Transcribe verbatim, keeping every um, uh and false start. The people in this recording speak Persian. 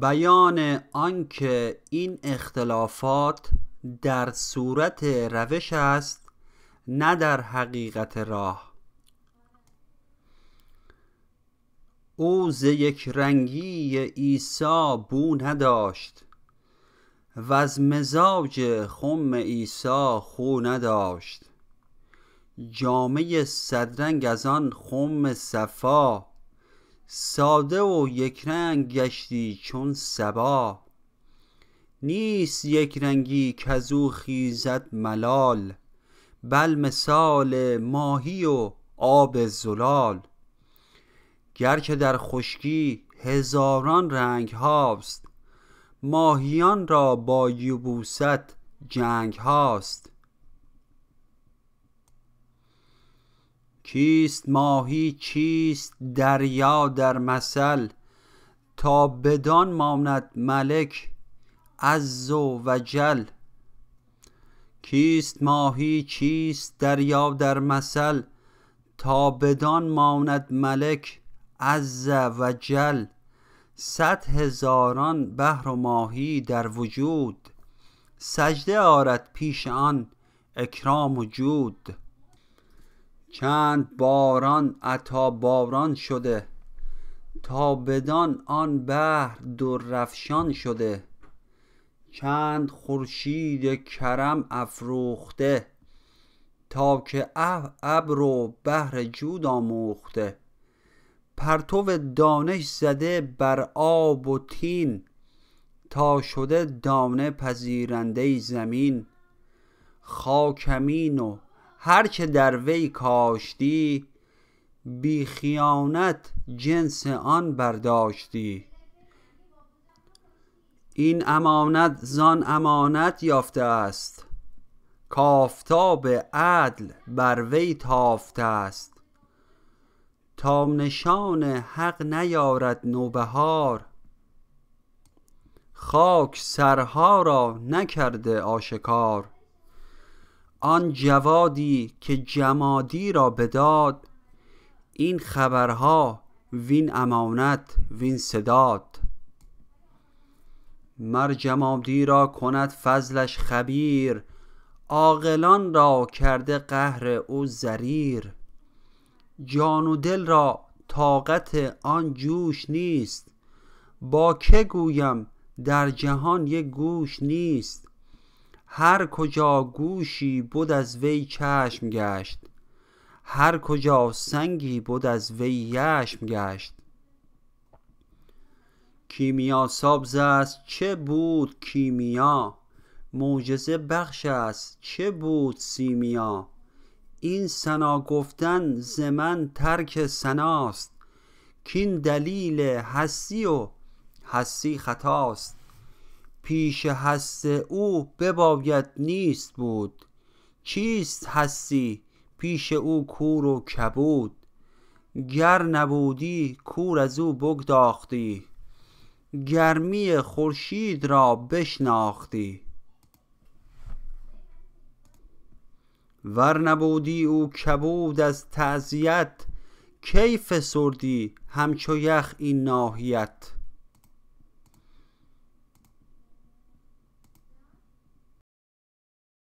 بیان آنکه این اختلافات در صورت روش است نه در حقیقت راه. او ز یک رنگی عیسی بو نداشت و از مزاج خم عیسی خو نداشت. جامه صدرنگ از آن خم صفا، ساده و یک رنگ گشتی چون صبا. نیست یک رنگی کزو خیزد ملال، بل مثال ماهی و آب زلال. گرچه در خشکی هزاران رنگ هاست، ماهیان را با یبوست جنگ هاست. کیست ماهی چیست دریا در مثل، تا بدان ماند ملک عز و جل. کیست ماهی چیست دریا در مثل، تا بدان ماند ملک عز و جل. صد هزاران بحر و ماهی در وجود، سجده آرد پیش آن اکرام و جود. چند باران عطا باران شده، تا بدان آن بحر دررفشان شده. چند خورشید کرم افروخته، تا که ابر و بحر جود آموخته. پرتو دانش زده بر آب و تین، تا شده دانه پذیرنده زمین. خاکمین و هرچه در وی کاشتی، بی خیانت جنس آن برداشتی. این امانت زان امانت یافته است، کافتاب عدل بر وی تافته است. تا نشان حق نیارد نوبهار، خاک سرها را نکرده آشکار. آن جوادی که جمادی را بداد، این خبرها وین امانت وین سداد. مر جمادی را کند فضلش خبیر، عاقلان را کرده قهر او ضریر. جان و دل را طاقت آن جوش نیست، با که گویم در جهان یک گوش نیست. هر کجا گوشی بود از وی چشم گشت، هر کجا سنگی بود از وی یشم گشت. کیمیا سابز است چه بود کیمیا، معجزه بخش است چه بود سیمیا. این ثنا گفتن ز من ترک ثناست، کین دلیل هستی و هستی خطاست. پیش هست او بباید نیست بود، چیست هستی پیش او کور و کبود. گر نبودی کور از او بگداختی، گرمی خورشید را بشناختی. ور نبودی او کبود از تعزیت، کی فسردی همچو یخ این ناحیت.